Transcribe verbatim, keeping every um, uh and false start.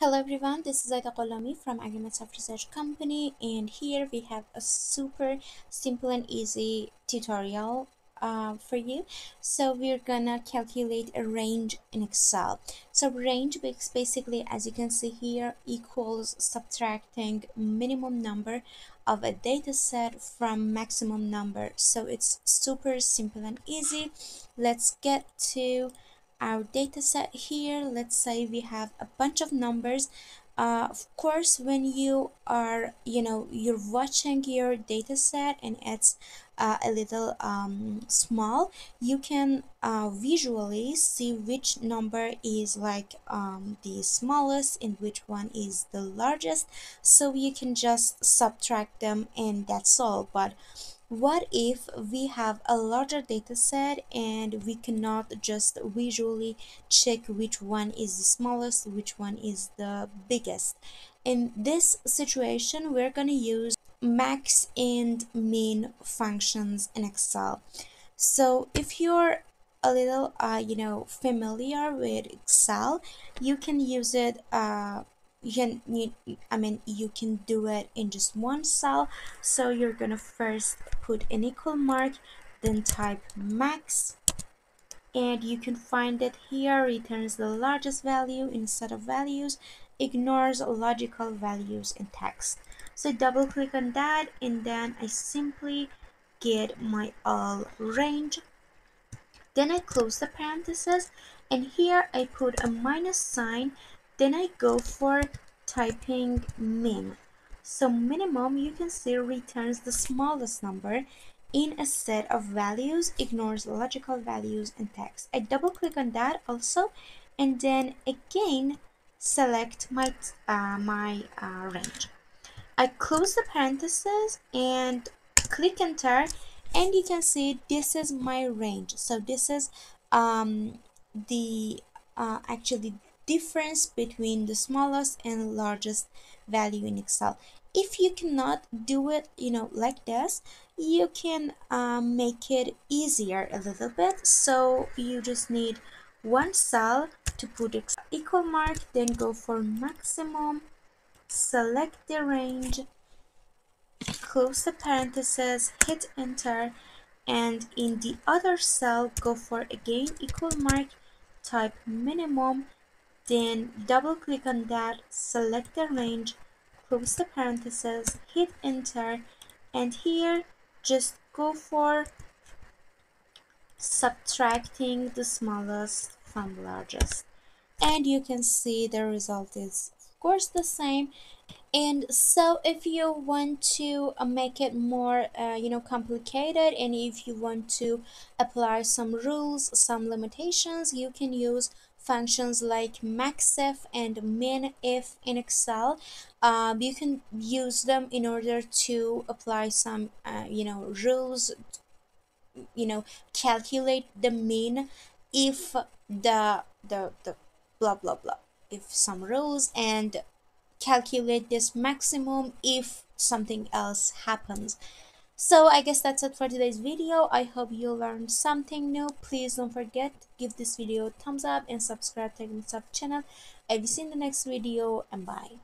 Hello everyone, this is Aida Kolomi from AgriMetSoft Research Company, and here we have a super simple and easy tutorial uh, for you. So we're gonna calculate a range in Excel. So range basically, as you can see here, equals subtracting minimum number of a data set from maximum number. So it's super simple and easy. Let's get to our data set here. Let's say we have a bunch of numbers. Uh, of course, when you are you know you're watching your data set and it's uh, a little um, small, you can uh, visually see which number is like um, the smallest and which one is the largest, so you can just subtract them and that's all. But what if we have a larger data set and we cannot just visually check which one is the smallest, which one is the biggest? In this situation, we're going to use MAX and MIN functions in Excel. So if you're a little uh, you know familiar with Excel, you can use it uh, You can, you, I mean, you can do it in just one cell. So you're gonna first put an equal mark, then type max, and you can find it here. Returns the largest value instead of values, ignores logical values and text. So double click on that, and then I simply get my all range. Then I close the parentheses, and here I put a minus sign. Then I go for typing min. So minimum, you can see, returns the smallest number in a set of values, ignores logical values and text. I double click on that also, and then again select my uh, my uh, range. I close the parentheses and click enter, and you can see this is my range. So this is um, the uh, actually difference between the smallest and largest value in Excel. If you cannot do it you know like this, you can um, make it easier a little bit. So you just need one cell to put equal mark, then go for maximum, select the range, close the parentheses, hit enter, and in the other cell go for again equal mark, type minimum, then double click on that, select the range, close the parentheses, hit enter, and here just go for subtracting the smallest from the largest. And you can see the result is of course the same. And so if you want to make it more uh, you know complicated, and if you want to apply some rules, some limitations, you can use functions like MAXIF and MINIF in Excel. Uh, you can use them in order to apply some uh, you know rules, you know calculate the mean if the the the blah blah blah if some rules, and calculate this maximum if something else happens. So I guess that's it for today's video. I hope you learned something new. Please don't forget to give this video a thumbs up and subscribe to AgriMetSoft channel. I will see you in the next video, and bye.